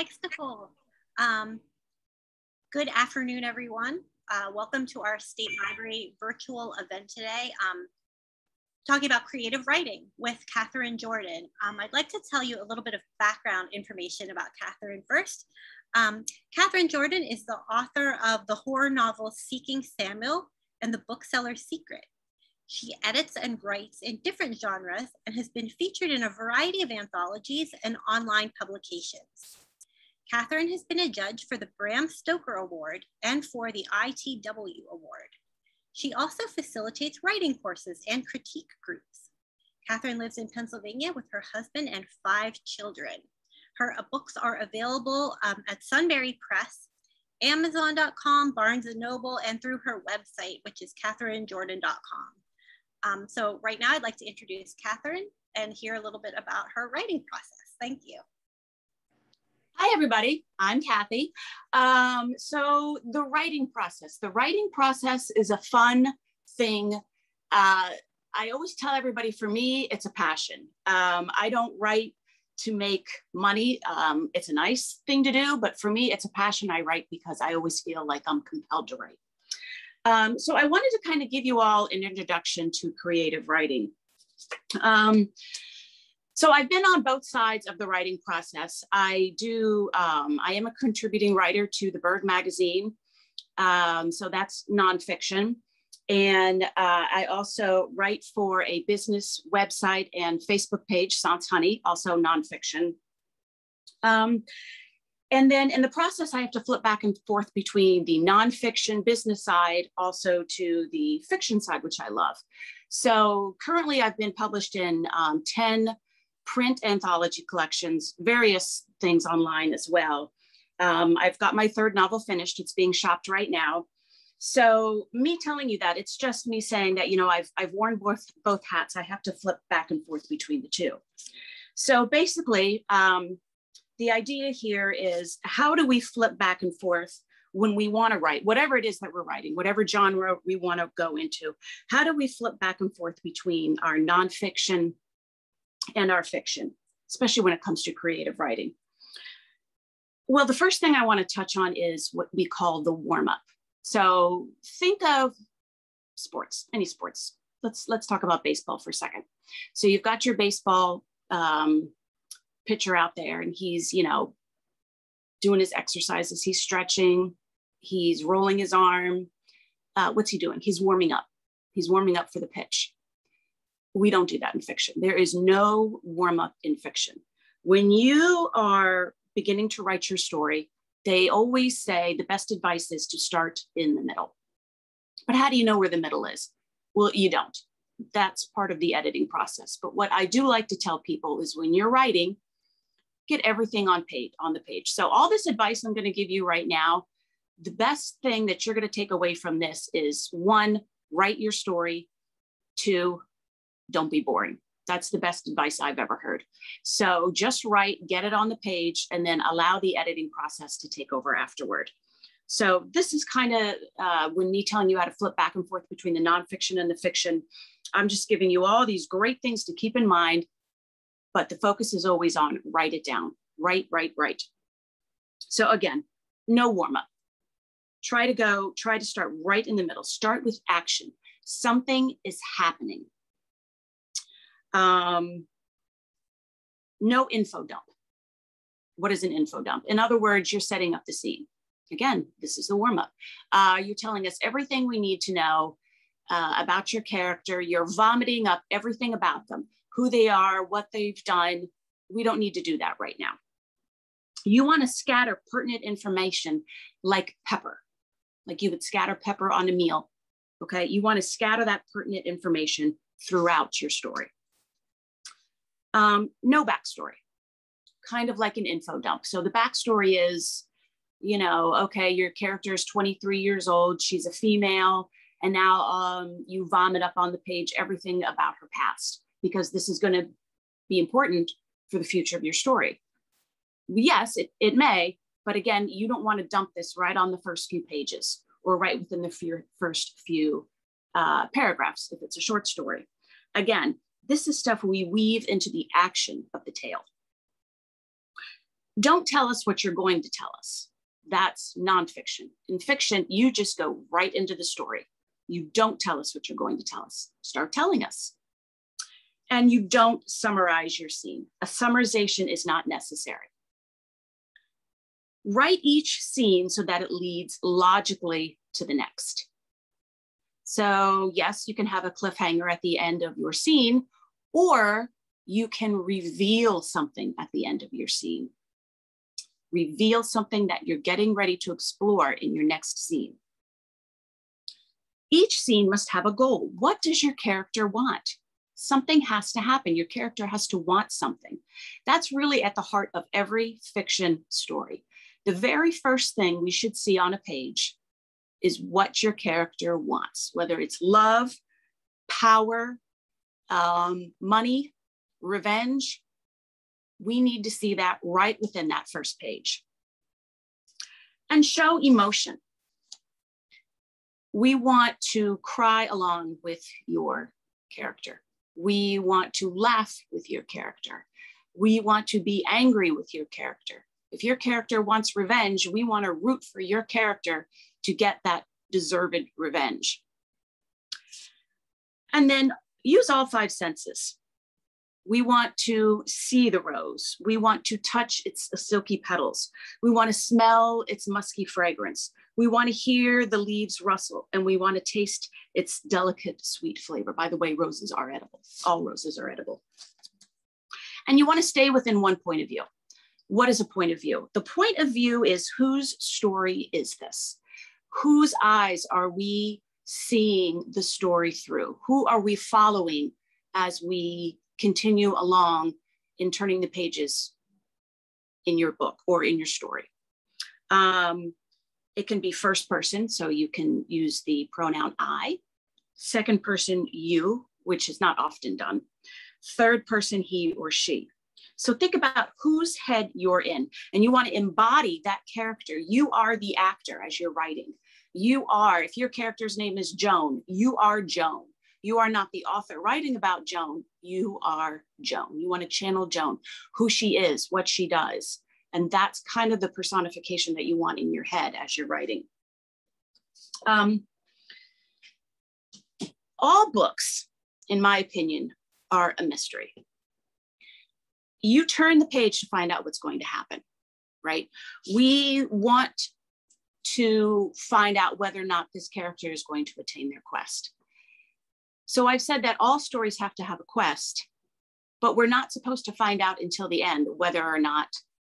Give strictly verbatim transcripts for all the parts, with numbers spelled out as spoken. Thanks, Nicole. Um, good afternoon, everyone. Uh, welcome to our State Library virtual event today, um, talking about creative writing with Catherine Jordan. Um, I'd like to tell you a little bit of background information about Catherine first. Um, Catherine Jordan is the author of the horror novel Seeking Samuel and the Bookseller's Secret. She edits and writes in different genres and has been featured in a variety of anthologies and online publications. Catherine has been a judge for the Bram Stoker Award and for the I T W Award. She also facilitates writing courses and critique groups. Catherine lives in Pennsylvania with her husband and five children. Her books are available um, at Sunbury Press, Amazon dot com, Barnes and Noble, and through her website, which is Catherine Jordan dot com. Um, so right now I'd like to introduce Catherine and hear a little bit about her writing process. Thank you. Hi, everybody. I'm Kathy. Um, so the writing process, the writing process is a fun thing. Uh, I always tell everybody, for me, it's a passion. Um, I don't write to make money. Um, it's a nice thing to do, but for me, it's a passion. I write because I always feel like I'm compelled to write. Um, so I wanted to kind of give you all an introduction to creative writing. Um, so I've been on both sides of the writing process. I do, um, I am a contributing writer to the Burg Magazine. Um, so that's nonfiction. And uh, I also write for a business website and Facebook page, Sans Honey, also nonfiction. Um, And then in the process, I have to flip back and forth between the nonfiction business side, also to the fiction side, which I love. So currently I've been published in um, ten print anthology collections, various things online as well. Um, I've got my third novel finished. It's being shopped right now. So me telling you that, it's just me saying that, you know, I've, I've worn both, both hats. I have to flip back and forth between the two. So basically, um, the idea here is, how do we flip back and forth when we want to write, whatever it is that we're writing, whatever genre we want to go into, how do we flip back and forth between our nonfiction and our fiction, especially when it comes to creative writing? Well, the first thing I want to touch on is what we call the warm-up. So think of sports, any sports. Let's, let's talk about baseball for a second. So you've got your baseball um, pitcher out there, and he's, you know, doing his exercises, he's stretching, he's rolling his arm. Uh, what's he doing? He's warming up. He's warming up for the pitch. We don't do that in fiction. There is no warm up in fiction. When you are beginning to write your story, they always say the best advice is to start in the middle. But how do you know where the middle is? Well, you don't. That's part of the editing process. But what I do like to tell people is, when you're writing, get everything on page, on the page. So all this advice I'm going to give you right now, the best thing that you're going to take away from this is, one, write your story. Two, don't be boring. That's the best advice I've ever heard. So just write, get it on the page, and then allow the editing process to take over afterward. So this is kind of uh, when me telling you how to flip back and forth between the nonfiction and the fiction. I'm just giving you all these great things to keep in mind, but the focus is always on write it down, write, write, write. So again, no warm up. Try to go, try to start right in the middle. Start with action. Something is happening. Um, no info dump. What is an info dump? In other words, you're setting up the scene. Again, this is the warm up. Uh, you're telling us everything we need to know Uh, about your character. You're vomiting up everything about them, who they are, what they've done. We don't need to do that right now. You want to scatter pertinent information like pepper, like you would scatter pepper on a meal, okay? You want to scatter that pertinent information throughout your story. Um, no backstory, kind of like an info dump. So the backstory is, you know, okay, your character is twenty-three years old, she's a female, and now um, you vomit up on the page everything about her past, because this is going to be important for the future of your story. Yes, it, it may, but again, you don't want to dump this right on the first few pages or right within the few, first few uh, paragraphs if it's a short story. Again, this is stuff we weave into the action of the tale. Don't tell us what you're going to tell us. That's nonfiction. In fiction, you just go right into the story. You don't tell us what you're going to tell us. Start telling us. And you don't summarize your scene. A summarization is not necessary. Write each scene so that it leads logically to the next. So yes, you can have a cliffhanger at the end of your scene, or you can reveal something at the end of your scene. Reveal something that you're getting ready to explore in your next scene. Each scene must have a goal. What does your character want? Something has to happen. Your character has to want something. That's really at the heart of every fiction story. The very first thing we should see on a page is what your character wants, whether it's love, power, um, money, revenge. We need to see that right within that first page. And show emotion. We want to cry along with your character. We want to laugh with your character. We want to be angry with your character. If your character wants revenge, we want to root for your character to get that deserved revenge. And then use all five senses. We want to see the rose. We want to touch its silky petals. We want to smell its musky fragrance. We want to hear the leaves rustle, and we want to taste its delicate sweet flavor. By the way, roses are edible. All roses are edible. And you want to stay within one point of view. What is a point of view? The point of view is, whose story is this? Whose eyes are we seeing the story through? Who are we following as we continue along in turning the pages in your book or in your story? Um, it can be first person, so you can use the pronoun I. Second person, you, which is not often done. Third person, he or she. So think about whose head you're in, and you want to embody that character. You are the actor as you're writing. You are, if your character's name is Joan, you are Joan. You are not the author writing about Joan, you are Joan. You want to channel Joan, who she is, what she does. And that's kind of the personification that you want in your head as you're writing. Um, all books, in my opinion, are a mystery. You turn the page to find out what's going to happen, right? We want to find out whether or not this character is going to attain their quest. So I've said that all stories have to have a quest, but we're not supposed to find out until the end whether or not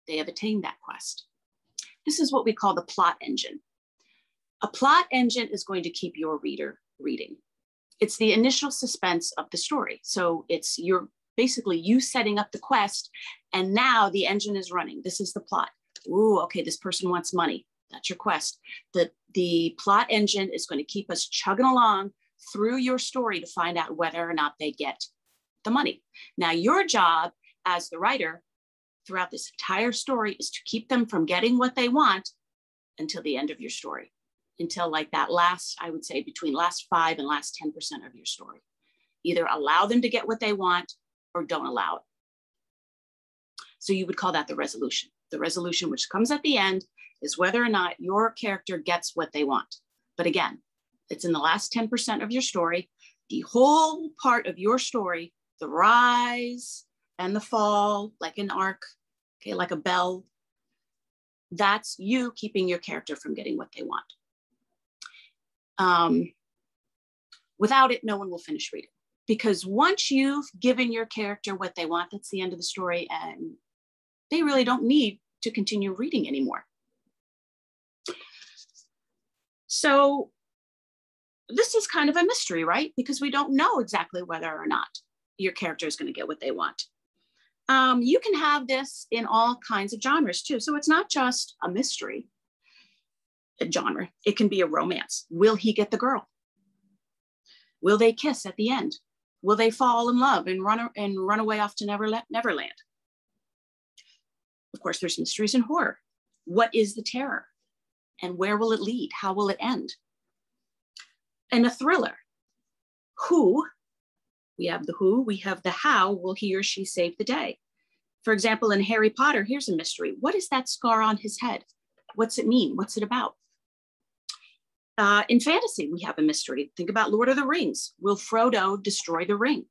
they have attained that quest. This is what we call the plot engine. A plot engine is going to keep your reader reading. It's the initial suspense of the story. So it's your, basically you setting up the quest, and now the engine is running. This is the plot. Ooh, okay, this person wants money. That's your quest. The, the plot engine is going to keep us chugging along through your story to find out whether or not they get the money. Now, your job as the writer throughout this entire story is to keep them from getting what they want until the end of your story, until like that last, I would say between last five and last ten percent of your story. Either allow them to get what they want or don't allow it. So you would call that the resolution. The resolution, which comes at the end, is whether or not your character gets what they want. But again, it's in the last ten percent of your story. The whole part of your story, the rise and the fall, like an arc, okay, like a bell, that's you keeping your character from getting what they want. Um, without it, no one will finish reading. Because once you've given your character what they want, that's the end of the story, and they really don't need to continue reading anymore. So, this is kind of a mystery, right? Because we don't know exactly whether or not your character is going to get what they want. Um, you can have this in all kinds of genres too. So it's not just a mystery a genre. It can be a romance. Will he get the girl? Will they kiss at the end? Will they fall in love and run, and run away off to Neverland? Of course, there's mysteries and horror. What is the terror? And where will it lead? How will it end? And a thriller. Who, we have the who, we have the how will he or she save the day? For example, in Harry Potter, here's a mystery. What is that scar on his head? What's it mean? What's it about? Uh, in fantasy, we have a mystery. Think about Lord of the Rings. Will Frodo destroy the ring?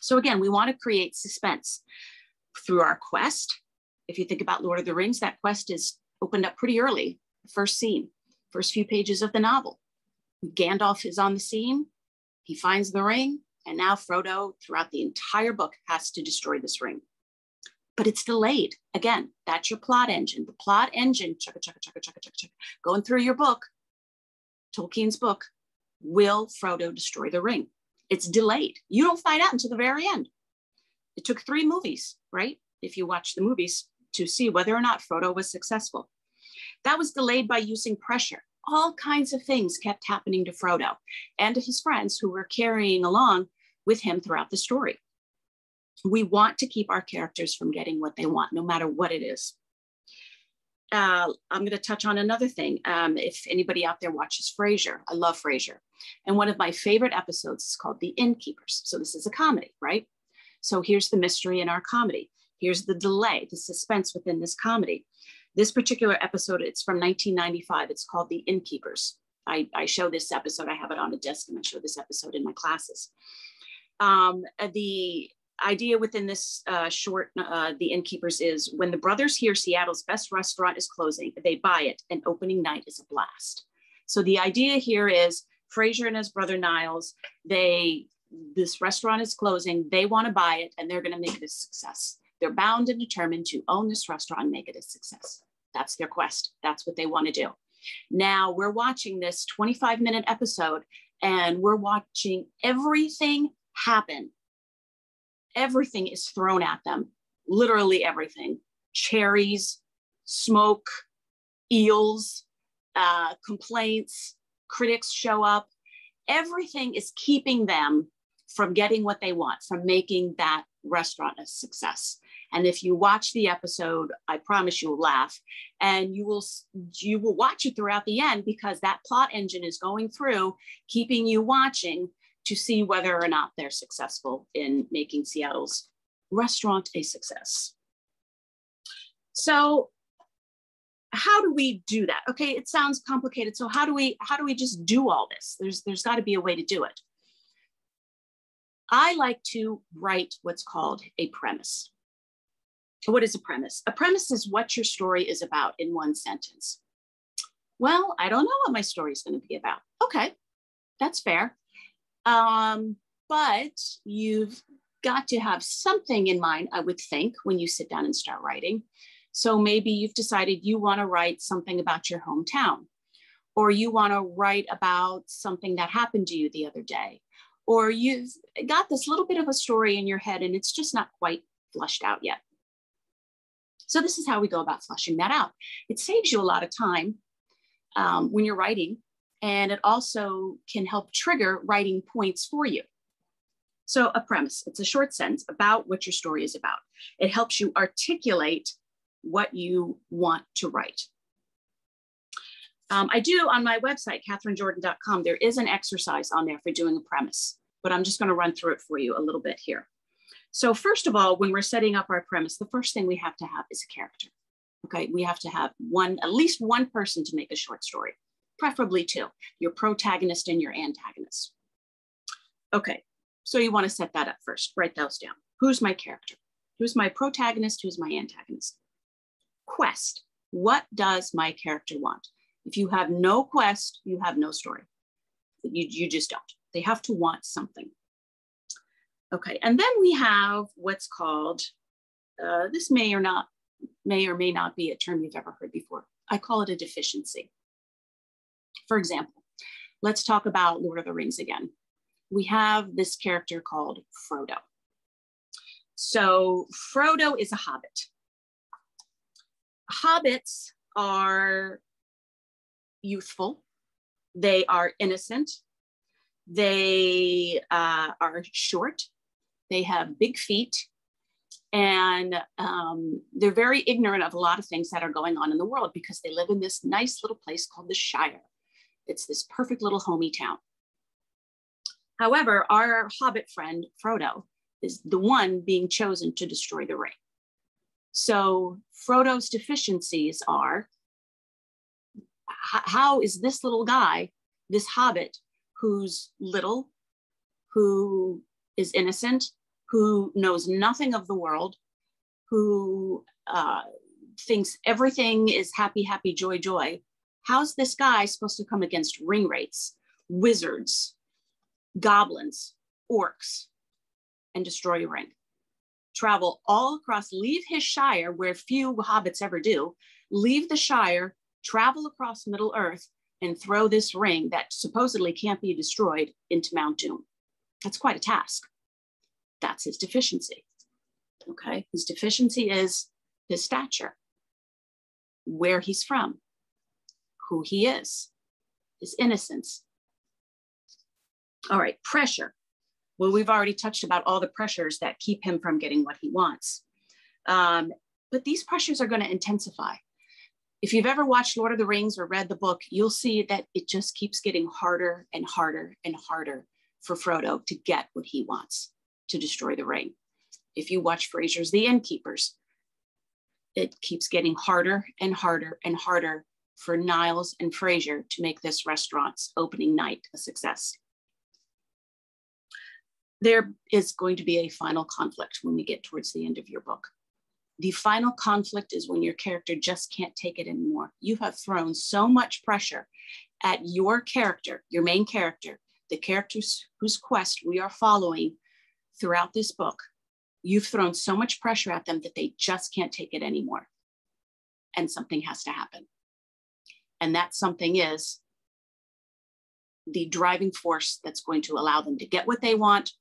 So again, we want to create suspense through our quest. If you think about Lord of the Rings, that quest is opened up pretty early, the first scene, first few pages of the novel. Gandalf is on the scene, he finds the ring, and now Frodo, throughout the entire book, has to destroy this ring. But it's delayed. Again, that's your plot engine. The plot engine, chugga, chugga, chugga, chugga, chugga, chugga, going through your book, Tolkien's book, will Frodo destroy the ring? It's delayed. You don't find out until the very end. It took three movies, right? If you watch the movies, to see whether or not Frodo was successful. That was delayed by using pressure. All kinds of things kept happening to Frodo and to his friends who were carrying along with him throughout the story. We want to keep our characters from getting what they want, no matter what it is. Uh, I'm going to touch on another thing. Um, if anybody out there watches Frasier, I love Frasier. And one of my favorite episodes is called The Innkeepers. So this is a comedy, right? So here's the mystery in our comedy. Here's the delay, the suspense within this comedy. This particular episode, it's from nineteen ninety-five. It's called The Innkeepers. I, I show this episode. I have it on a desk and I show this episode in my classes. Um, the idea within this uh, short, uh, The Innkeepers, is when the brothers hear Seattle's best restaurant is closing, they buy it, and opening night is a blast. So the idea here is Frasier and his brother Niles, they, this restaurant is closing, they want to buy it, and they're going to make it a success. They're bound and determined to own this restaurant and make it a success. That's their quest. That's what they want to do. Now we're watching this twenty-five minute episode and we're watching everything happen. Everything is thrown at them, literally everything. Cherries, smoke, eels, uh, complaints, critics show up. Everything is keeping them from getting what they want, from making that restaurant a success. And if you watch the episode, I promise you'll laugh, and you will you will watch it throughout the end, because that plot engine is going through, keeping you watching to see whether or not they're successful in making Seattle's restaurant a success. So how do we do that? Okay, it sounds complicated. So how do we how do we just do all this? There's there's got to be a way to do it. I like to write what's called a premise. What is a premise? A premise is what your story is about in one sentence. Well, I don't know what my story is going to be about. Okay, that's fair. Um, but you've got to have something in mind, I would think, when you sit down and start writing. So maybe you've decided you want to write something about your hometown, or you want to write about something that happened to you the other day, or you've got this little bit of a story in your head and it's just not quite fleshed out yet. So this is how we go about fleshing that out. It saves you a lot of time um, when you're writing, and it also can help trigger writing points for you. So a premise, it's a short sentence about what your story is about. It helps you articulate what you want to write. Um, I do on my website, Catherine Jordan dot com, there is an exercise on there for doing a premise, but I'm just going to run through it for you a little bit here. So first of all, when we're setting up our premise, the first thing we have to have is a character. Okay, we have to have one, at least one person to make a short story, preferably two, your protagonist and your antagonist. Okay, so you want to set that up first, write those down. Who's my character? Who's my protagonist? Who's my antagonist? Quest, what does my character want? If you have no quest, you have no story. You, you just don't. They have to want something. Okay, and then we have what's called, uh, this may or not, may or may not be a term you've ever heard before. I call it a deficiency. For example, let's talk about Lord of the Rings again. We have this character called Frodo. So Frodo is a hobbit. Hobbits are youthful, they are innocent, they uh, are short, they have big feet, and um, they're very ignorant of a lot of things that are going on in the world, because they live in this nice little place called the Shire. It's this perfect little homey town. However, our hobbit friend Frodo is the one being chosen to destroy the ring. So Frodo's deficiencies are, how is this little guy, this hobbit, who's little, who is innocent, who knows nothing of the world, who uh, thinks everything is happy, happy, joy, joy. How's this guy supposed to come against ring wraiths, wizards, goblins, orcs, and destroy a ring? Travel all across, leave his shire, where few hobbits ever do, leave the shire, travel across Middle Earth, and throw this ring that supposedly can't be destroyed into Mount Doom. That's quite a task. That's his deficiency. Okay, his deficiency is his stature, where he's from, who he is, his innocence. All right, pressure. Well, we've already touched about all the pressures that keep him from getting what he wants. Um, but these pressures are going to intensify. If you've ever watched Lord of the Rings or read the book, you'll see that it just keeps getting harder and harder and harder for Frodo to get what he wants, to destroy the ring. If you watch Frasier's The Innkeepers, it keeps getting harder and harder and harder for Niles and Frasier to make this restaurant's opening night a success. There is going to be a final conflict when we get towards the end of your book. The final conflict is when your character just can't take it anymore. You have thrown so much pressure at your character, your main character, the characters whose quest we are following throughout this book. You've thrown so much pressure at them that they just can't take it anymore. And something has to happen. And that something is the driving force that's going to allow them to get what they want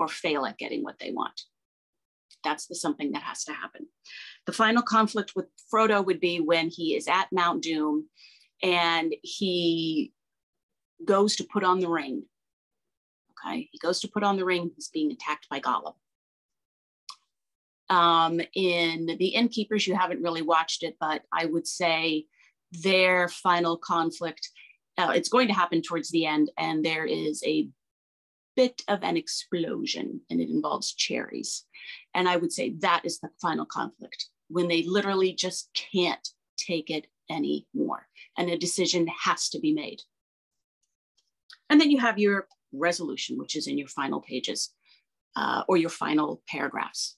or fail at getting what they want. That's the something that has to happen. The final conflict with Frodo would be when he is at Mount Doom and he goes to put on the ring. Okay, he goes to put on the ring, he's being attacked by Gollum. Um, in The Innkeepers, you haven't really watched it, but I would say their final conflict, uh, it's going to happen towards the end, and there is a bit of an explosion, and it involves cherries. And I would say that is the final conflict, when they literally just can't take it anymore, and a decision has to be made. And then you have your resolution, which is in your final pages uh, or your final paragraphs,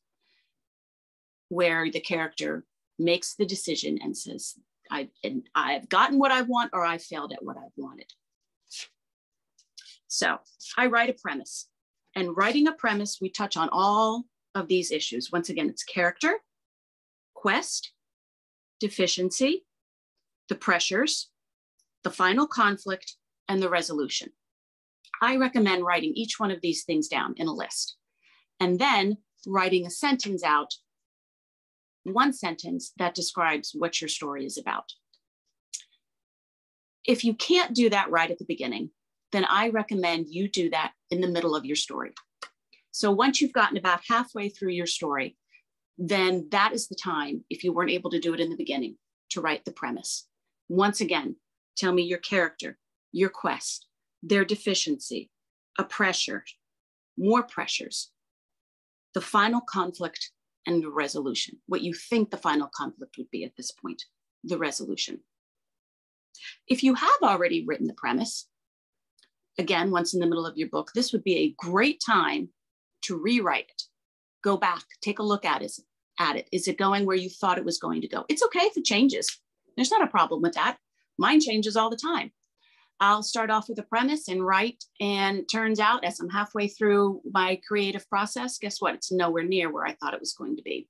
where the character makes the decision and says, I, and I've gotten what I want, or I failed at what I've wanted. So I write a premise. And writing a premise, we touch on all of these issues. Once again, it's character, quest, deficiency, the pressures, the final conflict, and the resolution. I recommend writing each one of these things down in a list, and then writing a sentence out, one sentence that describes what your story is about. If you can't do that right at the beginning, then I recommend you do that in the middle of your story. So once you've gotten about halfway through your story, then that is the time, if you weren't able to do it in the beginning, to write the premise. Once again, tell me your character, your quest, their deficiency, a pressure, more pressures, the final conflict, and the resolution. What you think the final conflict would be at this point, the resolution. If you have already written the premise, again, once in the middle of your book, this would be a great time to rewrite it. Go back, take a look at it. At it. Is it going where you thought it was going to go? It's okay if it changes. There's not a problem with that. Mine changes all the time. I'll start off with a premise and write, and it turns out as I'm halfway through my creative process, guess what? It's nowhere near where I thought it was going to be.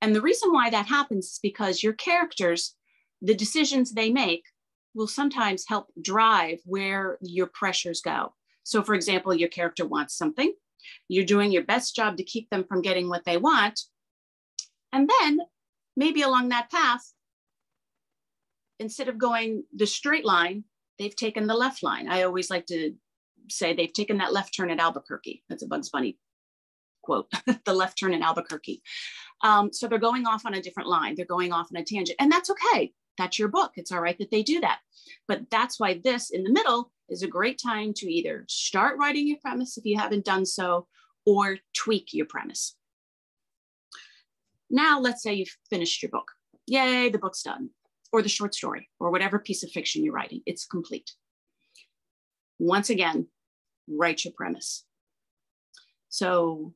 And the reason why that happens is because your characters, the decisions they make, will sometimes help drive where your pressures go. So for example, your character wants something, you're doing your best job to keep them from getting what they want, and then maybe along that path, instead of going the straight line, they've taken the left line. I always like to say they've taken that left turn at Albuquerque. That's a Bugs Bunny quote, the left turn in Albuquerque. Um, so they're going off on a different line. They're going off on a tangent, and that's okay. That's your book. It's all right that they do that. But that's why this in the middle is a great time to either start writing your premise if you haven't done so, or tweak your premise. Now, let's say you've finished your book. Yay, the book's done, or the short story, or whatever piece of fiction you're writing, it's complete. Once again, write your premise. So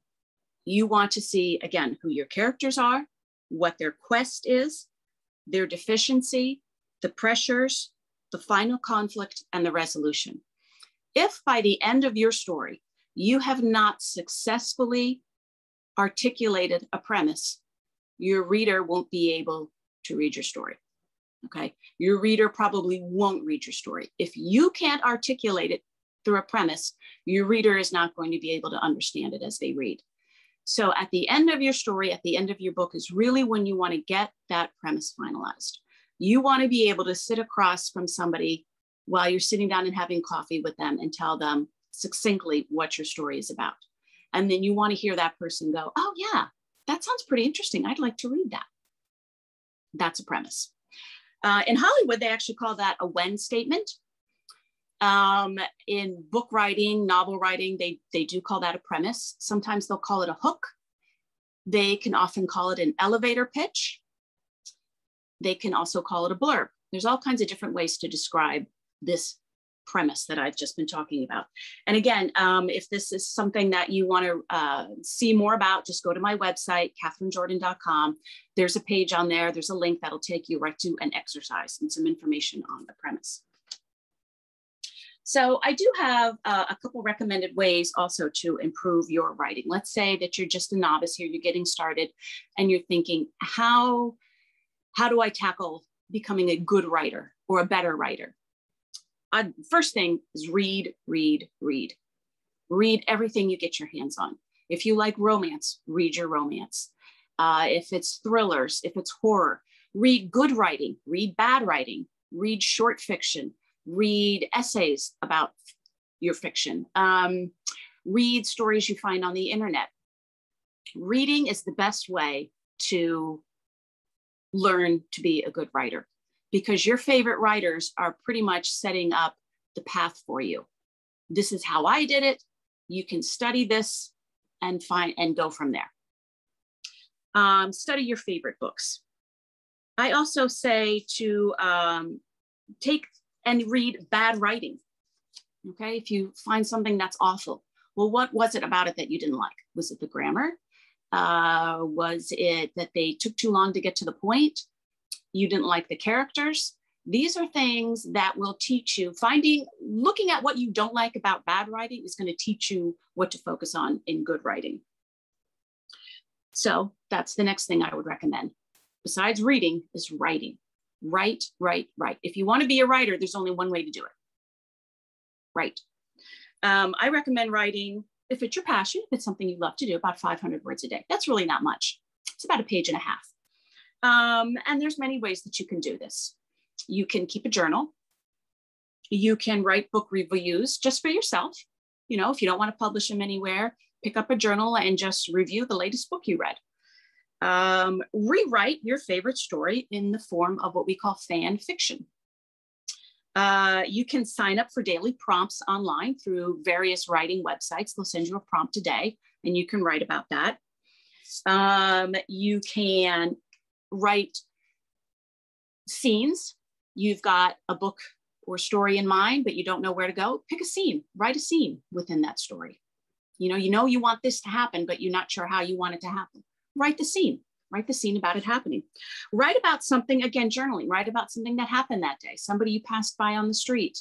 you want to see, again, who your characters are, what their quest is, their deficiency, the pressures, the final conflict, and the resolution. If by the end of your story, you have not successfully articulated a premise, your reader won't be able to read your story, okay? Your reader probably won't read your story. If you can't articulate it through a premise, your reader is not going to be able to understand it as they read. So at the end of your story, at the end of your book is really when you want to get that premise finalized. You want to be able to sit across from somebody while you're sitting down and having coffee with them and tell them succinctly what your story is about. And then you want to hear that person go, oh yeah, that sounds pretty interesting. I'd like to read that. That's a premise. Uh, in Hollywood, they actually call that a when statement. Um, in book writing, novel writing, they, they do call that a premise. Sometimes they'll call it a hook. They can often call it an elevator pitch. They can also call it a blurb. There's all kinds of different ways to describe this premise that I've just been talking about. And again, um, if this is something that you want to uh, see more about, just go to my website, Catherine Jordan dot com. There's a page on there. There's a link that'll take you right to an exercise and some information on the premise. So I do have uh, a couple recommended ways also to improve your writing. Let's say that you're just a novice here, you're getting started, and you're thinking, how, how do I tackle becoming a good writer or a better writer? Uh, first thing is read, read, read. Read everything you get your hands on. If you like romance, read your romance. Uh, if it's thrillers, if it's horror, read good writing, read bad writing, read short fiction, read essays about your fiction, um, read stories you find on the internet. Reading is the best way to learn to be a good writer, because your favorite writers are pretty much setting up the path for you. This is how I did it. You can study this and find and go from there. Um, study your favorite books. I also say to um, take and read bad writing. Okay, if you find something that's awful, well, what was it about it that you didn't like? Was it the grammar? Uh, was it that they took too long to get to the point? You didn't like the characters? These are things that will teach you. Finding, looking at what you don't like about bad writing is going to teach you what to focus on in good writing. So that's the next thing I would recommend. Besides reading is writing. Write, write, write. If you want to be a writer, there's only one way to do it. Write. Um, I recommend writing, if it's your passion, if it's something you love to do, about five hundred words a day. That's really not much. It's about a page and a half. Um, and there's many ways that you can do this. You can keep a journal. You can write book reviews just for yourself. You know, if you don't want to publish them anywhere, pick up a journal and just review the latest book you read. Um, rewrite your favorite story in the form of what we call fan fiction. Uh, you can sign up for daily prompts online through various writing websites. They'll send you a prompt a day and you can write about that. Um, you can write scenes. You've got a book or story in mind, but you don't know where to go. Pick a scene, write a scene within that story. You know, you know you want this to happen, but you're not sure how you want it to happen. Write the scene, write the scene about it happening. Write about something, again, journaling, write about something that happened that day, somebody you passed by on the street,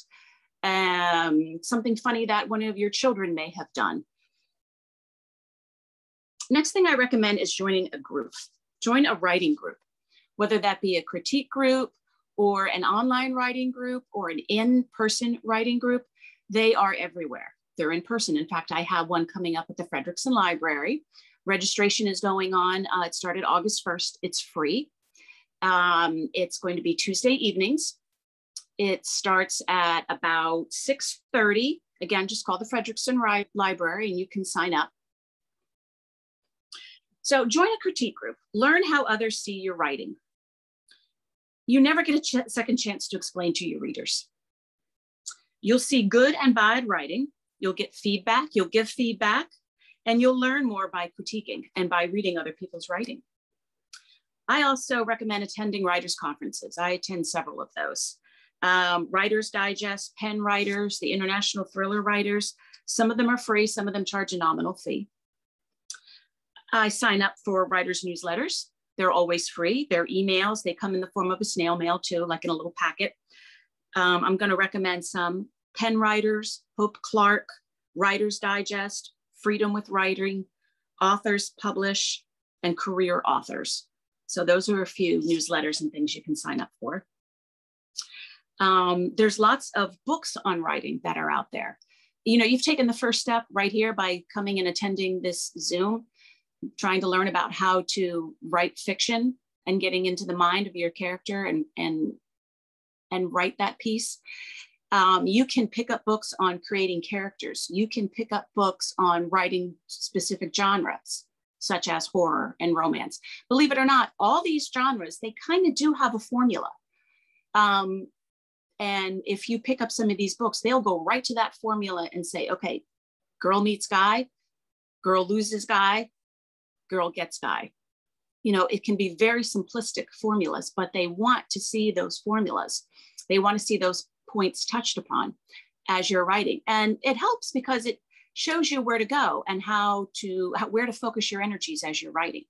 um, something funny that one of your children may have done. Next thing I recommend is joining a group. Join a writing group, whether that be a critique group or an online writing group or an in-person writing group. They are everywhere. They're in person. In fact, I have one coming up at the Frederickson Library. Registration is going on. Uh, it started August first. It's free. Um, it's going to be Tuesday evenings. It starts at about six thirty. Again, just call the Frederickson Library and you can sign up. So join a critique group, learn how others see your writing. You never get a ch- second chance to explain to your readers. You'll see good and bad writing. You'll get feedback, you'll give feedback. And you'll learn more by critiquing and by reading other people's writing. I also recommend attending writers' conferences. I attend several of those. Um, Writers Digest, Pen Writers, the International Thriller Writers. Some of them are free, some of them charge a nominal fee. I sign up for writers' newsletters. They're always free. They're emails. They come in the form of a snail mail too, like in a little packet. Um, I'm gonna recommend some Pen Writers, Hope Clark, Writers Digest, Freedom with Writing, Authors Publish, and Career Authors. So those are a few newsletters and things you can sign up for. Um, there's lots of books on writing that are out there. You know, you've taken the first step right here by coming and attending this Zoom, trying to learn about how to write fiction and getting into the mind of your character and, and, and write that piece. Um, you can pick up books on creating characters. You can pick up books on writing specific genres, such as horror and romance. Believe it or not, all these genres, they kind of do have a formula. Um, and if you pick up some of these books, they'll go right to that formula and say, okay, girl meets guy, girl loses guy, girl gets guy. You know, it can be very simplistic formulas, but they want to see those formulas. They want to see those points touched upon as you're writing. And it helps because it shows you where to go and how to, how, where to focus your energies as you're writing.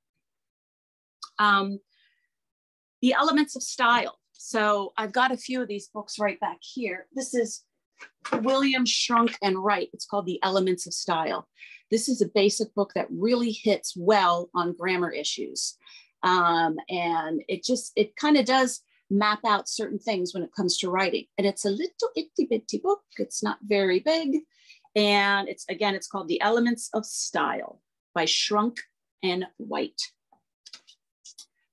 Um, the elements of style. So I've got a few of these books right back here. This is William Strunk and Wright. It's called The Elements of Style. This is a basic book that really hits well on grammar issues. Um, and it just, it kind of does map out certain things when it comes to writing. And it's a little itty bitty book. It's not very big. And it's, again, it's called The Elements of Style by Strunk and Wright.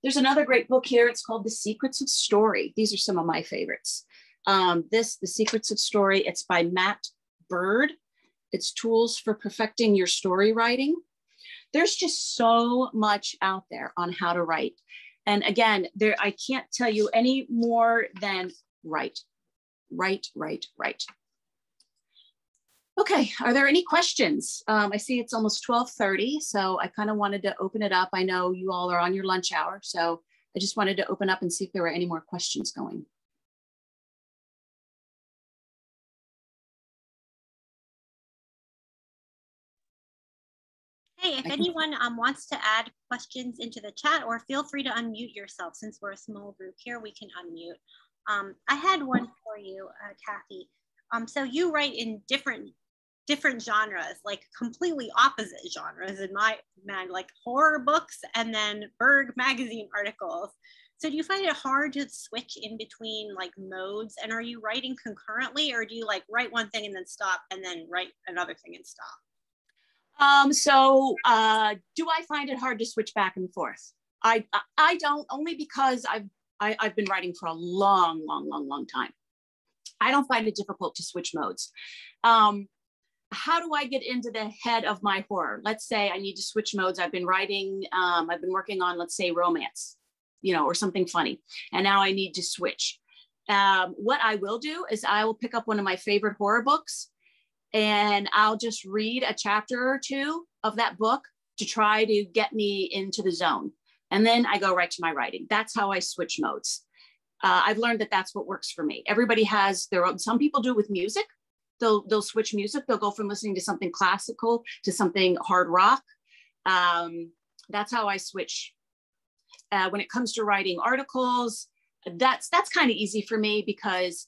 There's another great book here. It's called The Secrets of Story. These are some of my favorites. Um, this, The Secrets of Story, it's by Matt Bird. It's tools for perfecting your story writing. There's just so much out there on how to write. And again, there, I can't tell you any more than write, write, write, write. Okay, are there any questions? Um, I see it's almost twelve thirty, so I kind of wanted to open it up. I know you all are on your lunch hour, so I just wanted to open up and see if there were any more questions going. Hey, if anyone um, wants to add questions into the chat, or feel free to unmute yourself. Since we're a small group here, we can unmute. Um, I had one for you, uh, Kathy. Um, so you write in different different genres, like completely opposite genres in my mind, like horror books and then Burg Magazine articles. So do you find it hard to switch in between like modes? And are you writing concurrently, or do you like write one thing and then stop and then write another thing and stop? Um, so uh, do I find it hard to switch back and forth? I, I, I don't, only because I've, I, I've been writing for a long, long, long, long time. I don't find it difficult to switch modes. Um, how do I get into the head of my horror? Let's say I need to switch modes. I've been writing, um, I've been working on, let's say, romance, you know, or something funny. And now I need to switch. Um, what I will do is I will pick up one of my favorite horror books and I'll just read a chapter or two of that book to try to get me into the zone. And then I go right to my writing. That's how I switch modes. Uh, I've learned that that's what works for me. Everybody has their own. Some people do with music. They'll, they'll switch music. They'll go from listening to something classical to something hard rock. Um, that's how I switch. Uh, when it comes to writing articles, that's, that's kind of easy for me because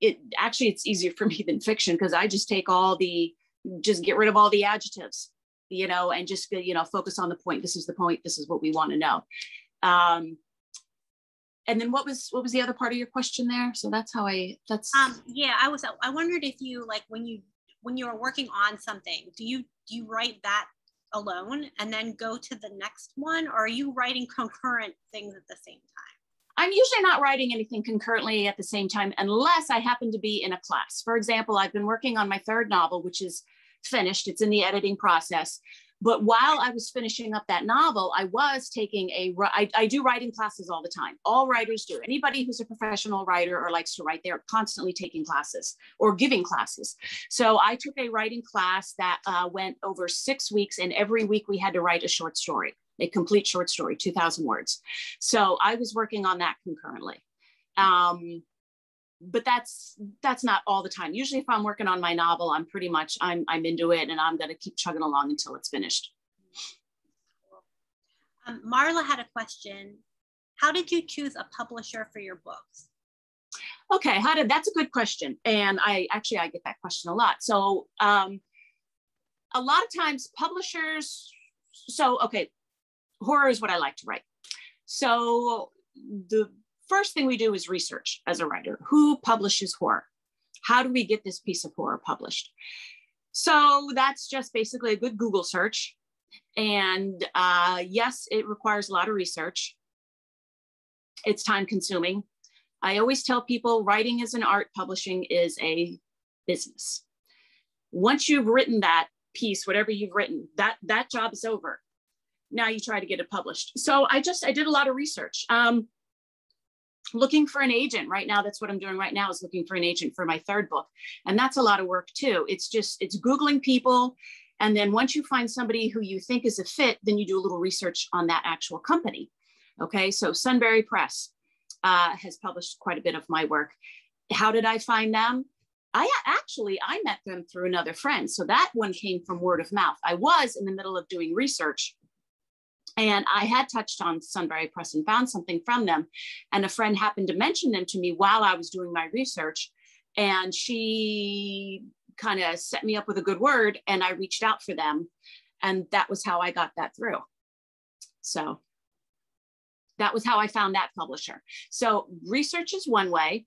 it actually, it's easier for me than fiction because I just take all the, just get rid of all the adjectives, you know, and just, you know, focus on the point. This is the point. This is what we want to know. Um, And then what was what was the other part of your question there? So that's how I that's um yeah, I was I wondered if you like when you when you were working on something, do you do you write that alone and then go to the next one, or are you writing concurrent things at the same time? I'm usually not writing anything concurrently at the same time unless I happen to be in a class. For example, I've been working on my third novel, which is finished. It's in the editing process. But while I was finishing up that novel, I was taking a, I, I do writing classes all the time. All writers do. Anybody who's a professional writer or likes to write, they're constantly taking classes or giving classes. So I took a writing class that uh, went over six weeks, and every week we had to write a short story, a complete short story, two thousand words. So I was working on that concurrently. Um, but that's, that's not all the time. Usually if I'm working on my novel, I'm pretty much, I'm, I'm into it, and I'm going to keep chugging along until it's finished. Um, Marla had a question. How did you choose a publisher for your books? Okay. How did, that's a good question. And I actually, I get that question a lot. So, um, a lot of times publishers, so, okay. Horror is what I like to write. So the first thing we do is research as a writer. Who publishes horror? How do we get this piece of horror published? So that's just basically a good Google search. And uh, yes, it requires a lot of research. It's time consuming. I always tell people writing is an art, publishing is a business. Once you've written that piece, whatever you've written, that, that job is over. Now you try to get it published. So I just, I did a lot of research. Um, looking for an agent right now. That's what I'm doing right now, is looking for an agent for my third book. And that's a lot of work too. It's just, it's Googling people. And then once you find somebody who you think is a fit, then you do a little research on that actual company. Okay. So Sunbury Press uh, has published quite a bit of my work. How did I find them? I actually, I met them through another friend. So that one came from word of mouth. I was in the middle of doing research, and I had touched on Sunbury Press and found something from them. And a friend happened to mention them to me while I was doing my research. And she kind of set me up with a good word, and I reached out for them. And that was how I got that through. So that was how I found that publisher. So research is one way.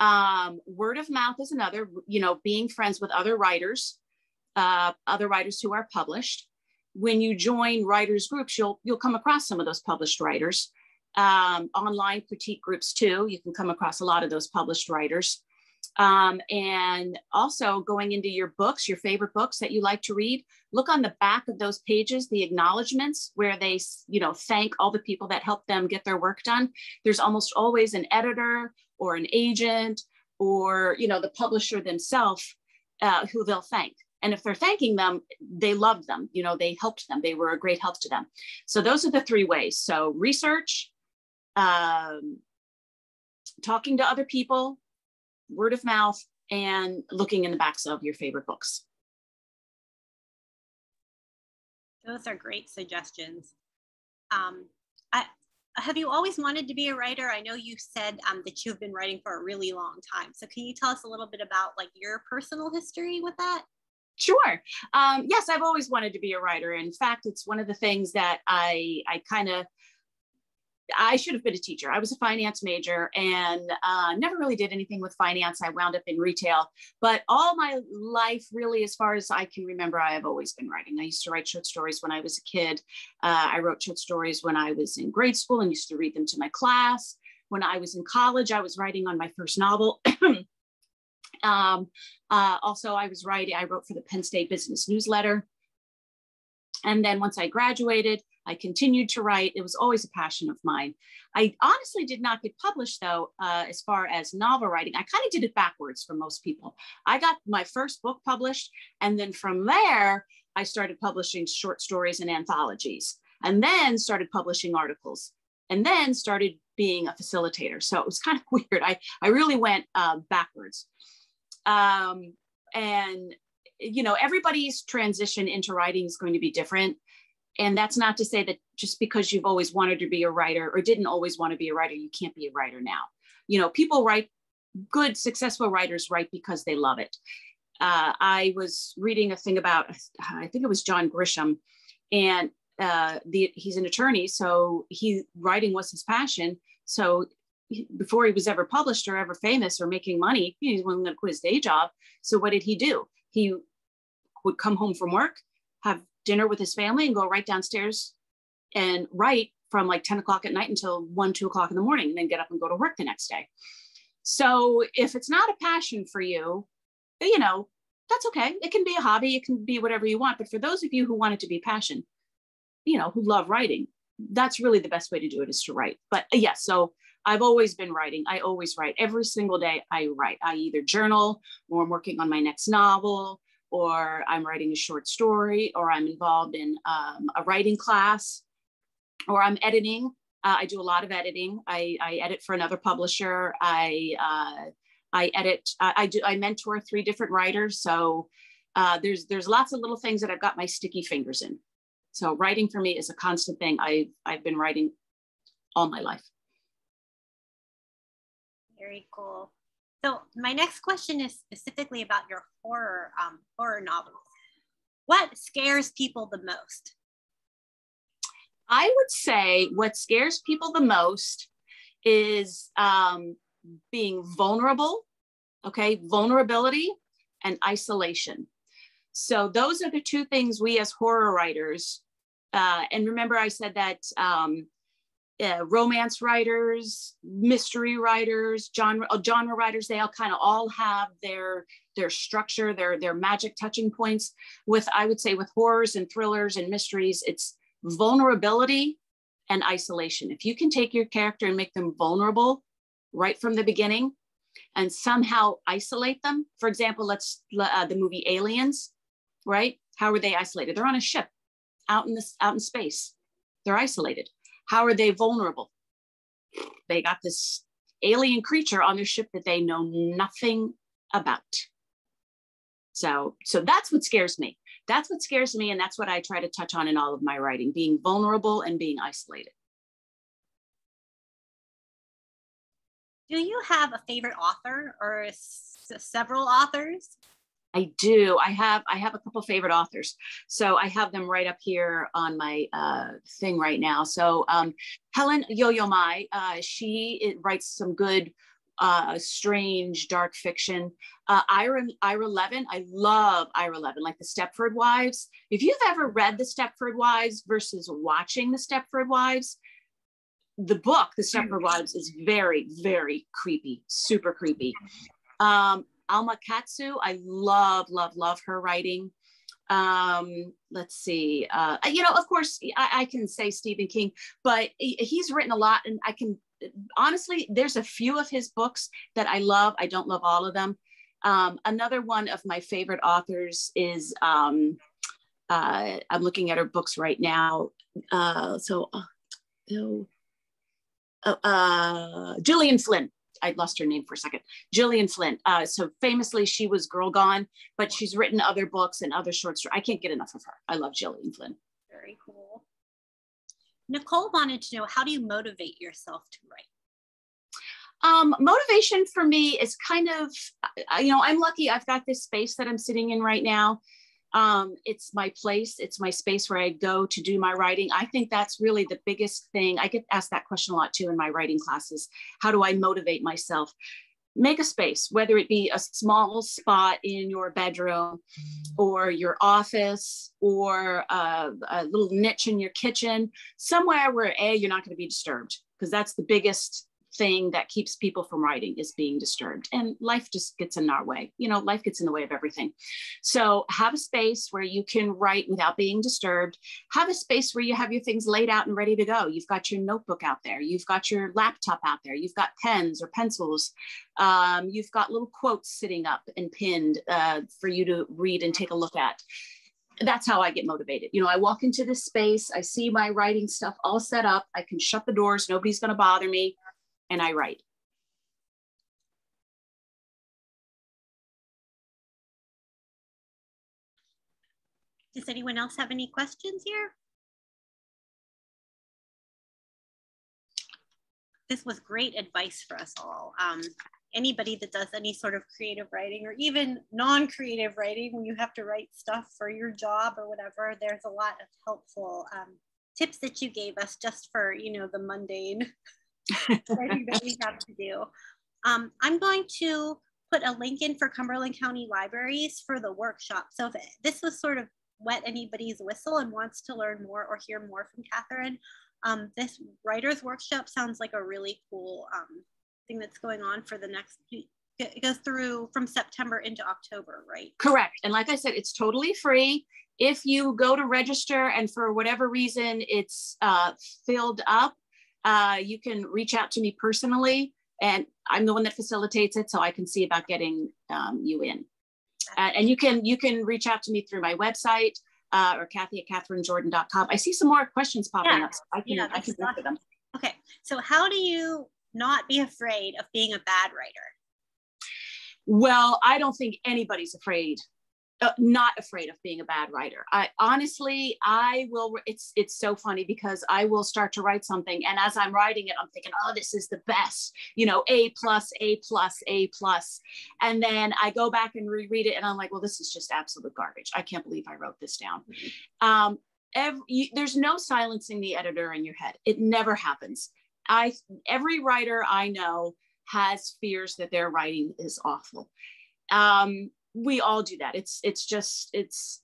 Um, word of mouth is another, you know, being friends with other writers, uh, other writers who are published. When you join writers groups, you'll you'll come across some of those published writers. Um, online critique groups too, you can come across a lot of those published writers. Um, and also going into your books, your favorite books that you like to read, look on the back of those pages, the acknowledgements where they, you know, thank all the people that helped them get their work done. There's almost always an editor or an agent or, you know, the publisher themselves uh, who they'll thank. And if they're thanking them, they loved them, you know, they helped them, they were a great help to them. So those are the three ways. So research, um, talking to other people, word of mouth, and looking in the backs of your favorite books. Those are great suggestions. Um, I, have you always wanted to be a writer? I know you said um, that you've been writing for a really long time. So can you tell us a little bit about like your personal history with that? Sure. Um, yes, I've always wanted to be a writer. In fact, it's one of the things that I, I kind of, I should have been a teacher. I was a finance major and uh, never really did anything with finance. I wound up in retail, but all my life, really, as far as I can remember, I have always been writing. I used to write short stories when I was a kid. Uh, I wrote short stories when I was in grade school and used to read them to my class. When I was in college, I was writing on my first novel. Um, uh, also, I was writing, I wrote for the Penn State business newsletter. And then once I graduated, I continued to write. It was always a passion of mine. I honestly did not get published though, uh, as far as novel writing. I kind of did it backwards for most people. I got my first book published. And then from there, I started publishing short stories and anthologies, and then started publishing articles, and then started being a facilitator. So it was kind of weird. I, I really went uh, backwards. Um, and, you know, everybody's transition into writing is going to be different. And that's not to say that just because you've always wanted to be a writer or didn't always want to be a writer, you can't be a writer now. You know, people write, good, successful writers write because they love it. Uh, I was reading a thing about, I think it was John Grisham, and uh, the, he's an attorney. So he, writing was his passion. So before he was ever published or ever famous or making money, he wasn't going to quit his day job. So what did he do? He would come home from work, have dinner with his family, and go right downstairs and write from like ten o'clock at night until one, two o'clock in the morning, and then get up and go to work the next day. So if it's not a passion for you, you know, that's okay. It can be a hobby. It can be whatever you want. But for those of you who want it to be passion, you know, who love writing, that's really the best way to do it, is to write. But yes, yeah, so I've always been writing. I always write. Every single day I write. I either journal, or I'm working on my next novel, or I'm writing a short story, or I'm involved in um, a writing class, or I'm editing. Uh, I do a lot of editing. I, I edit for another publisher. I uh, I edit. I, I do. I mentor three different writers. So uh, there's there's lots of little things that I've got my sticky fingers in. So writing for me is a constant thing. I I've been writing all my life. Very cool. So my next question is specifically about your horror um, horror novels. What scares people the most? I would say what scares people the most is um, being vulnerable, okay? Vulnerability and isolation. So those are the two things we as horror writers, uh, and remember I said that um, uh, romance writers, mystery writers, genre, genre writers, they all kind of all have their, their structure, their, their magic touching points. With, I would say with horrors and thrillers and mysteries, it's vulnerability and isolation. If you can take your character and make them vulnerable right from the beginning and somehow isolate them. For example, let's uh, the movie Aliens, right? How are they isolated? They're on a ship out in this out in space. They're isolated. How are they vulnerable? They got this alien creature on their ship that they know nothing about. So, so that's what scares me. That's what scares me, and that's what I try to touch on in all of my writing, being vulnerable and being isolated. Do you have a favorite author or s- several authors? I do. I have I have a couple favorite authors. So I have them right up here on my uh, thing right now. So um, Helen Yo-Yo Mai, uh, she it, writes some good Uh, strange dark fiction. Uh, Ira, Ira Levin, I love Ira Levin, like The Stepford Wives. If you've ever read The Stepford Wives versus watching The Stepford Wives, the book, The Stepford Wives, is very, very creepy, super creepy. Um, Alma Katsu, I love, love, love her writing. Um, let's see, uh, you know, of course, I, I can say Stephen King, but he, he's written a lot, and I can honestly, there's a few of his books that I love. I don't love all of them. Um, another one of my favorite authors is, um, uh, I'm looking at her books right now. Uh, so, uh, uh, Gillian Flynn. I lost her name for a second. Gillian Flynn. Uh, so famously, she was Girl Gone, but she's written other books and other short stories. I can't get enough of her. I love Gillian Flynn. Very cool. Nicole wanted to know, how do you motivate yourself to write? Um, motivation for me is kind of, you know, I'm lucky I've got this space that I'm sitting in right now. Um, it's my place, it's my space where I go to do my writing. I think that's really the biggest thing. I get asked that question a lot too in my writing classes. How do I motivate myself? Make a space, whether it be a small spot in your bedroom or your office or a, a little niche in your kitchen, somewhere where A, you're not going to be disturbed, because that's the biggest thing that keeps people from writing, is being disturbed. And life just gets in our way. You know, life gets in the way of everything. So have a space where you can write without being disturbed. Have a space where you have your things laid out and ready to go. You've got your notebook out there. You've got your laptop out there. You've got pens or pencils. Um, you've got little quotes sitting up and pinned uh, for you to read and take a look at. That's how I get motivated. You know, I walk into this space, I see my writing stuff all set up. I can shut the doors. Nobody's going to bother me. And I write. Does anyone else have any questions here? This was great advice for us all. Um, anybody that does any sort of creative writing, or even non-creative writing, when you have to write stuff for your job or whatever, there's a lot of helpful um, tips that you gave us just for, you know, the mundane writing that we have to do. Um, I'm going to put a link in for Cumberland County Libraries for the workshop. So if this was sort of wet anybody's whistle and wants to learn more or hear more from Catherine, um, this writer's workshop sounds like a really cool um, thing that's going on for the next it goes through from September into October, right? Correct. And like I said, it's totally free. If you go to register and for whatever reason it's uh, filled up, uh, you can reach out to me personally, and I'm the one that facilitates it, so I can see about getting um, you in. Uh, and you can you can reach out to me through my website uh, or Kathy at Catherine Jordan dot com. I see some more questions popping yeah. up, so I can yeah, I can look for them. Okay, so how do you not be afraid of being a bad writer? Well, I don't think anybody's afraid, uh, not afraid of being a bad writer. I honestly, I will, it's, it's so funny because I will start to write something, and as I'm writing it, I'm thinking, oh, this is the best, you know, A plus, A plus, A plus. And then I go back and reread it and I'm like, well, this is just absolute garbage. I can't believe I wrote this down. Mm-hmm. Um, every, you, there's no silencing the editor in your head. It never happens. I, every writer I know has fears that their writing is awful. Um, we all do that. It's, it's just, it's,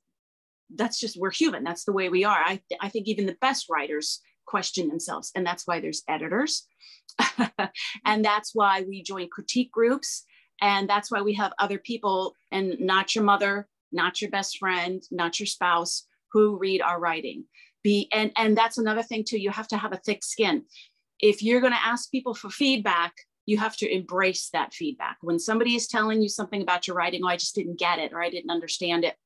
that's just, we're human. That's the way we are. I, I think even the best writers question themselves, and that's why there's editors. And that's why we join critique groups. And that's why we have other people, and not your mother, not your best friend, not your spouse, who read our writing. Be, and, and that's another thing too. You have to have a thick skin. If you're going to ask people for feedback, you have to embrace that feedback. When somebody is telling you something about your writing, oh, I just didn't get it, or I didn't understand it,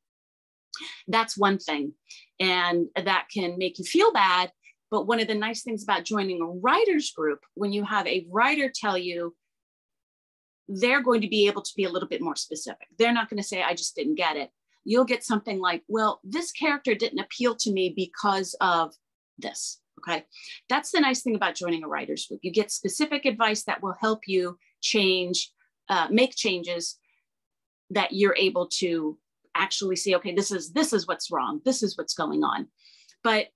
that's one thing. And that can make you feel bad. But one of the nice things about joining a writer's group, when you have a writer tell you, they're going to be able to be a little bit more specific. They're not going to say, I just didn't get it. You'll get something like, well, this character didn't appeal to me because of this. Okay, that's the nice thing about joining a writer's group. You get specific advice that will help you change, uh, make changes that you're able to actually see, okay, this is, this is what's wrong. This is what's going on. But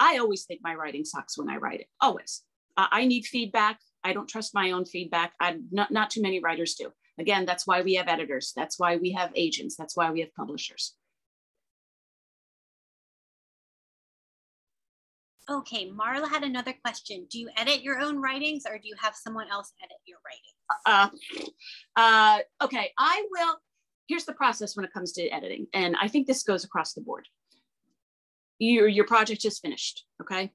I always think my writing sucks when I write it, always. Uh, I need feedback. I don't trust my own feedback. I'm not, not too many writers do. Again, that's why we have editors. That's why we have agents. That's why we have publishers. Okay, Marla had another question. Do you edit your own writings, or do you have someone else edit your writing? Uh, uh, okay, I will, here's the process when it comes to editing. And I think this goes across the board. Your, your project is finished, okay?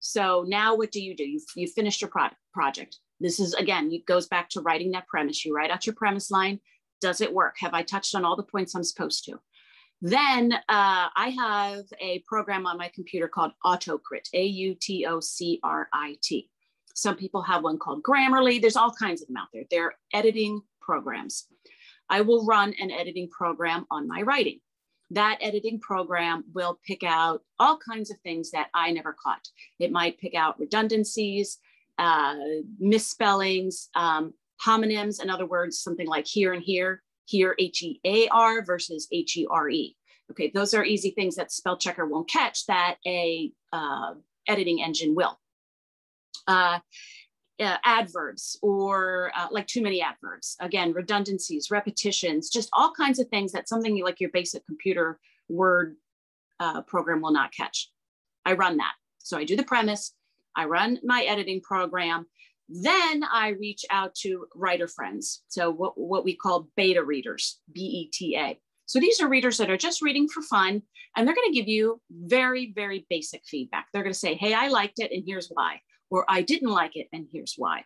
So now what do you do? You've, you've finished your product, project. This is, again, it goes back to writing that premise. You write out your premise line. Does it work? Have I touched on all the points I'm supposed to? Then uh, I have a program on my computer called Autocrit, A U T O C R I T. Some people have one called Grammarly. There's all kinds of them out there. They're editing programs. I will run an editing program on my writing. That editing program will pick out all kinds of things that I never caught. It might pick out redundancies, uh, misspellings, um, homonyms, in other words, something like here and here. Here, H E A R versus H E R E. Okay, those are easy things that spell checker won't catch that a uh, editing engine will. Uh, uh, adverbs or uh, like too many adverbs. Again, redundancies, repetitions, just all kinds of things that something like your basic computer word uh, program will not catch. I run that. So I do the premise, I run my editing program. Then I reach out to writer friends. So what, what we call beta readers, B E T A. So these are readers that are just reading for fun, and they're going to give you very, very basic feedback. They're going to say, hey, I liked it and here's why, or I didn't like it and here's why.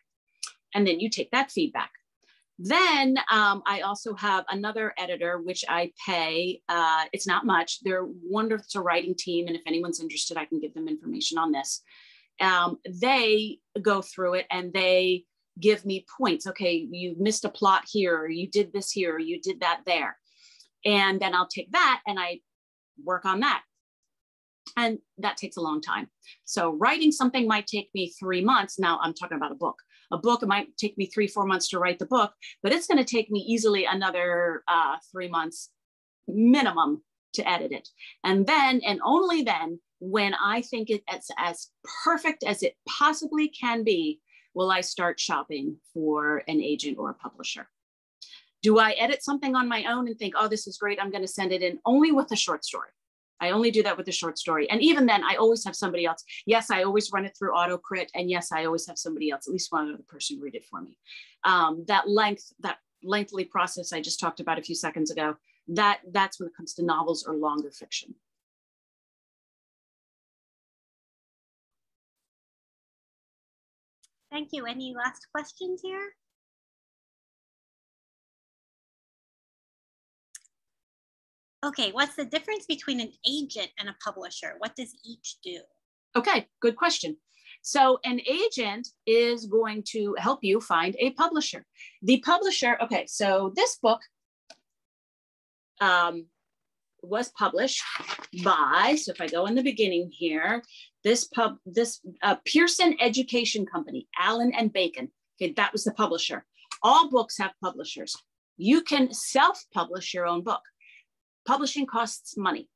And then you take that feedback. Then um, I also have another editor, which I pay. Uh, it's not much. They're wonderful. It's a writing team. And if anyone's interested, I can give them information on this. Um, they go through it and they give me points. Okay, you missed a plot here, or you did this here, or you did that there. And then I'll take that and I work on that. And that takes a long time. So writing something might take me three months. Now I'm talking about a book. A book, it might take me three, four months to write the book, but it's going to take me easily another uh, three months minimum to edit it. And then, and only then, when I think it's as perfect as it possibly can be, will I start shopping for an agent or a publisher. Do I edit something on my own and think, oh, this is great, I'm going to send it in? Only with a short story. I only do that with the short story. And even then, I always have somebody else. Yes, I always run it through Autocrit. And yes, I always have somebody else, at least one other person, read it for me. Um, that length, that lengthy process I just talked about a few seconds ago, that, that's when it comes to novels or longer fiction. Thank you. Any last questions here? Okay, what's the difference between an agent and a publisher? What does each do? Okay, good question. So an agent is going to help you find a publisher. The publisher, okay, so this book um, was published by, so if I go in the beginning here, this pub, this uh, Pearson Education Company, Allen and Bacon, okay, that was the publisher. All books have publishers. You can self-publish your own book. Publishing costs money,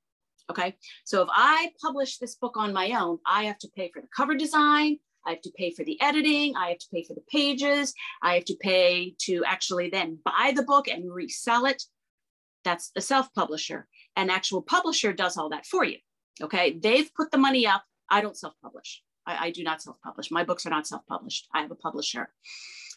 okay? So if I publish this book on my own, I have to pay for the cover design, I have to pay for the editing, I have to pay for the pages, I have to pay to actually then buy the book and resell it. That's the self-publisher. An actual publisher does all that for you, okay? They've put the money up. I don't self-publish. I, I do not self-publish. My books are not self-published. I have a publisher.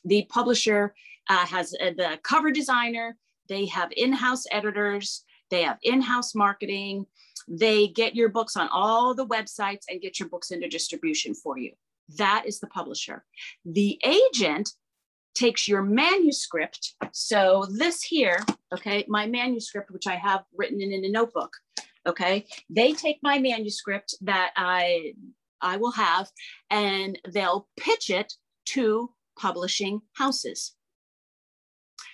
The publisher uh, has uh, the cover designer. They have in-house editors. They have in-house marketing. They get your books on all the websites and get your books into distribution for you. That is the publisher. The agent takes your manuscript. So this here, okay, my manuscript, which I have written in, in a notebook, okay, they take my manuscript that I, I will have, and they'll pitch it to publishing houses.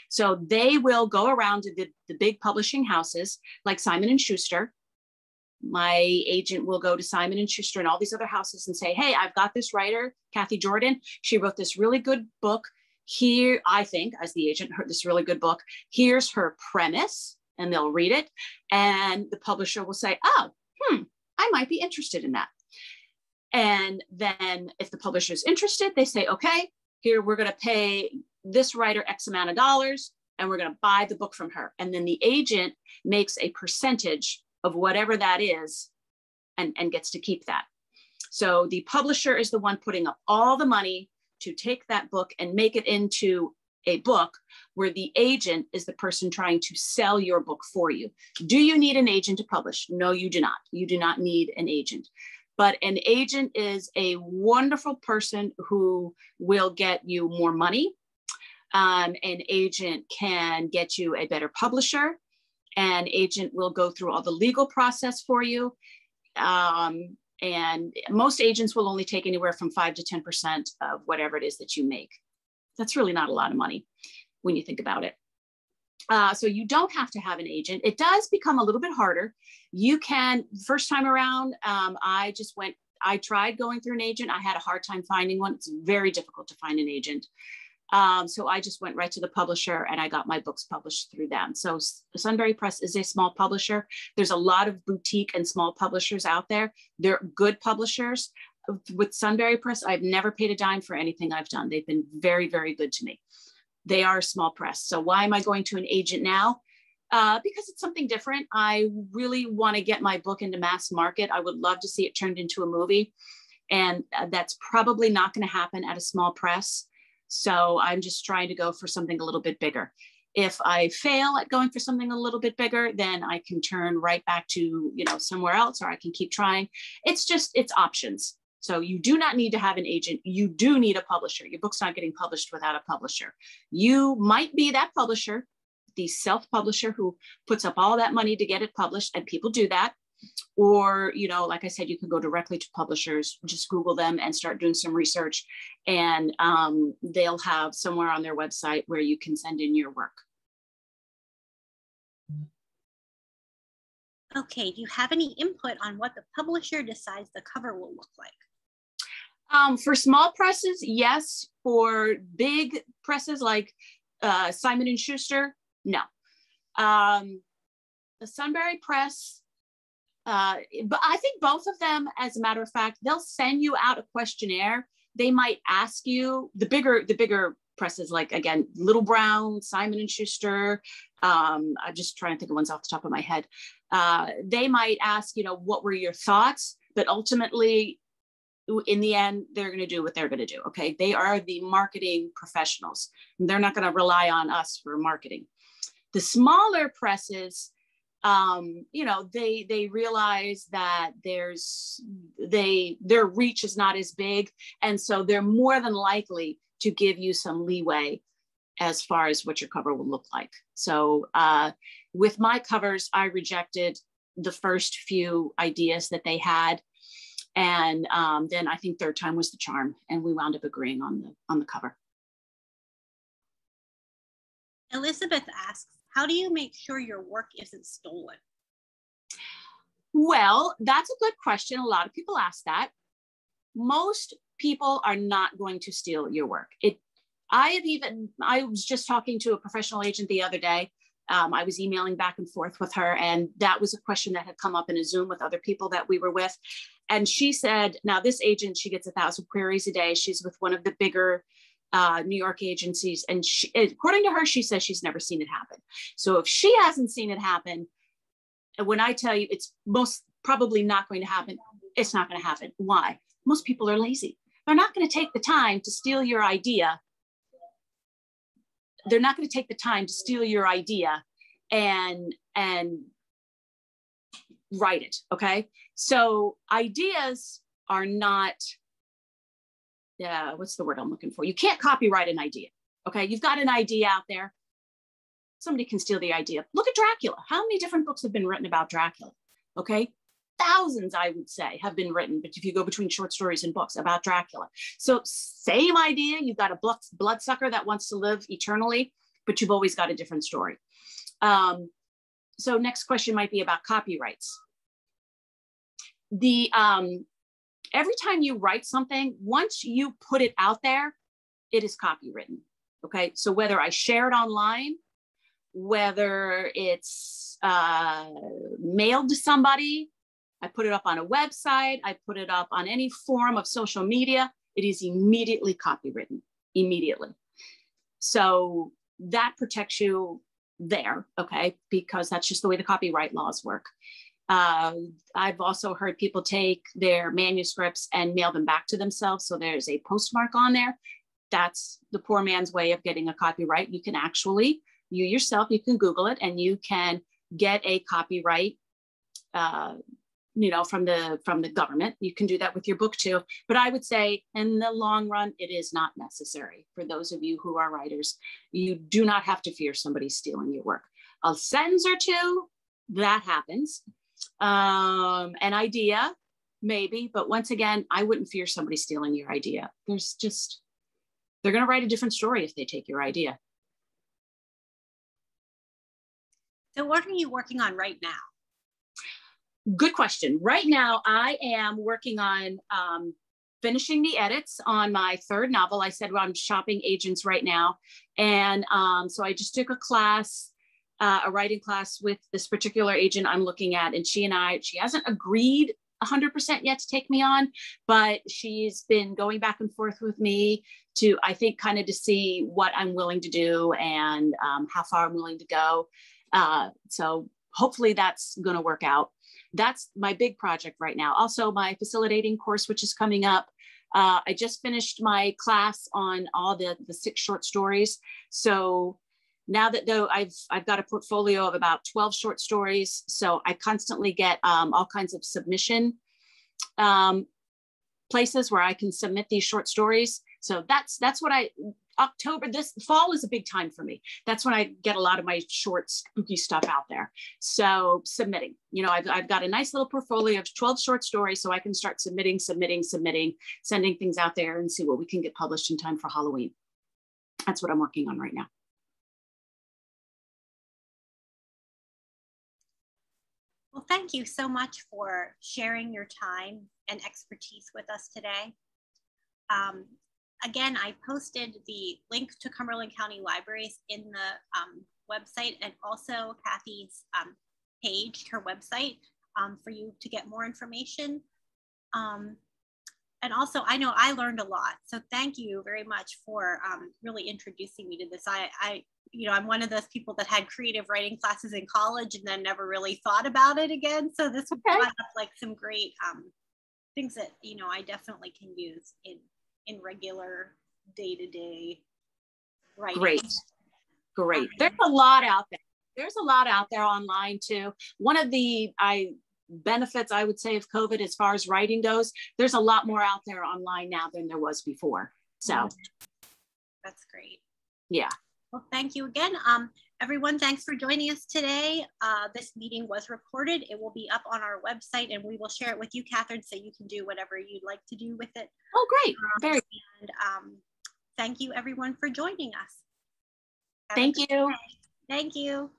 So they will go around to the, the big publishing houses like Simon and Schuster. My agent will go to Simon and Schuster and all these other houses and say, hey, I've got this writer, Kathy Jordan. She wrote this really good book. Here, I think, as the agent, heard this really good book. Here's her premise, and they'll read it. And the publisher will say, oh, hmm, I might be interested in that. And then if the publisher is interested, they say, okay, here, we're going to pay this writer X amount of dollars, and we're going to buy the book from her. And then the agent makes a percentage of whatever that is and, and gets to keep that. So the publisher is the one putting up all the money to take that book and make it into a book, where the agent is the person trying to sell your book for you. Do you need an agent to publish? No, you do not. You do not need an agent. But an agent is a wonderful person who will get you more money. Um, an agent can get you a better publisher. An agent will go through all the legal process for you. Um, and most agents will only take anywhere from five to ten percent of whatever it is that you make. That's really not a lot of money when you think about it. Uh, so you don't have to have an agent. It does become a little bit harder. You can, first time around, um, I just went, I tried going through an agent. I had a hard time finding one. It's very difficult to find an agent. Um, so I just went right to the publisher and I got my books published through them. So Sunbury Press is a small publisher. There's a lot of boutique and small publishers out there. They're good publishers. With Sunbury Press, I've never paid a dime for anything I've done. They've been very, very good to me. They are a small press. So why am I going to an agent now? Uh, because it's something different. I really want to get my book into mass market. I would love to see it turned into a movie. And that's probably not going to happen at a small press. So I'm just trying to go for something a little bit bigger. If I fail at going for something a little bit bigger, then I can turn right back to, you know, somewhere else, or I can keep trying. It's just, it's options. So you do not need to have an agent. You do need a publisher. Your book's not getting published without a publisher. You might be that publisher, the self-publisher who puts up all that money to get it published, and people do that. Or, you know, like I said, you can go directly to publishers, just Google them and start doing some research, and um, they'll have somewhere on their website where you can send in your work. Okay, do you have any input on what the publisher decides the cover will look like? Um, for small presses, yes. For big presses like uh, Simon and Schuster, no. Um, the Sunbury Press, Uh, but I think both of them, as a matter of fact, they'll send you out a questionnaire. They might ask you, the bigger, the bigger presses like, again, Little Brown, Simon and Schuster. Um, I'm just trying to think of ones off the top of my head. Uh, they might ask, you know, what were your thoughts? But ultimately, in the end, they're going to do what they're going to do. Okay, they are the marketing professionals. They're not going to rely on us for marketing. The smaller presses, um, you know, they they realize that there's they their reach is not as big, and so they're more than likely to give you some leeway as far as what your cover will look like. So uh, with my covers, I rejected the first few ideas that they had. And um, then I think third time was the charm, and we wound up agreeing on the on the cover. Elizabeth asks, how do you make sure your work isn't stolen? Well, that's a good question. A lot of people ask that. Most people are not going to steal your work. It, I have even, I was just talking to a professional agent the other day. Um, I was emailing back and forth with her, and that was a question that had come up in a Zoom with other people that we were with. And she said, now this agent, she gets a thousand queries a day. She's with one of the bigger uh, New York agencies. And she, according to her, she says she's never seen it happen. So if she hasn't seen it happen, when I tell you it's most probably not going to happen, it's not going to happen. Why? Most people are lazy. They're not going to take the time to steal your idea. They're not going to take the time to steal your idea and, and write it, okay? So ideas are not, uh, what's the word I'm looking for? You can't copyright an idea, okay? You've got an idea out there. Somebody can steal the idea. Look at Dracula. How many different books have been written about Dracula, okay? Thousands, I would say, have been written, but if you go between short stories and books about Dracula. So same idea, you've got a bloodsucker that wants to live eternally, but you've always got a different story. Um, so next question might be about copyrights. The, um, every time you write something, once you put it out there, it is copywritten, okay? So whether I share it online, whether it's uh, mailed to somebody, I put it up on a website, I put it up on any form of social media, it is immediately copywritten, immediately. So that protects you there, okay? Because that's just the way the copyright laws work. Uh, I've also heard people take their manuscripts and mail them back to themselves. So there's a postmark on there. That's the poor man's way of getting a copyright. You can actually, you yourself, you can Google it and you can get a copyright, uh, you know, from the, from the government. You can do that with your book too. But I would say in the long run, it is not necessary. For those of you who are writers, you do not have to fear somebody stealing your work. A sentence or two, that happens. Um, an idea, maybe, but once again, I wouldn't fear somebody stealing your idea. There's just, they're going to write a different story if they take your idea. So what are you working on right now? Good question. Right now, I am working on um, finishing the edits on my third novel. I said, well, I'm shopping agents right now. And um, so I just took a class, uh, a writing class with this particular agent I'm looking at. And she and I, she hasn't agreed one hundred percent yet to take me on, but she's been going back and forth with me to, I think, kind of to see what I'm willing to do and um, how far I'm willing to go. Uh, so hopefully that's going to work out. That's my big project right now. Also my facilitating course, which is coming up. Uh, I just finished my class on all the, the six short stories. So now that though I've, I've got a portfolio of about twelve short stories. So I constantly get um, all kinds of submission um, places where I can submit these short stories. So that's, that's what I, October, this fall is a big time for me. That's when I get a lot of my short spooky stuff out there. So submitting, you know, I've, I've got a nice little portfolio of twelve short stories, so I can start submitting, submitting, submitting, sending things out there and see what we can get published in time for Halloween. That's what I'm working on right now. Well, thank you so much for sharing your time and expertise with us today. Um, Again, I posted the link to Cumberland County Libraries in the um, website, and also Kathy's um, page, her website, um, for you to get more information. Um, and also I know I learned a lot. So thank you very much for um, really introducing me to this. I, I, you know, I'm one of those people that had creative writing classes in college and then never really thought about it again. So this okay. brought up like some great um, things that, you know, I definitely can use in, in regular day-to-day writing. Great, great. There's a lot out there. There's a lot out there online too. One of the I benefits I would say of COVID as far as writing goes, there's a lot more out there online now than there was before. So that's great. Yeah. Well, thank you again. Um, everyone, thanks for joining us today. Uh, this meeting was recorded. It will be up on our website and we will share it with you, Catherine, so you can do whatever you'd like to do with it. Oh, great. Um, Very and um, thank you everyone for joining us. Have thank you. Day. Thank you.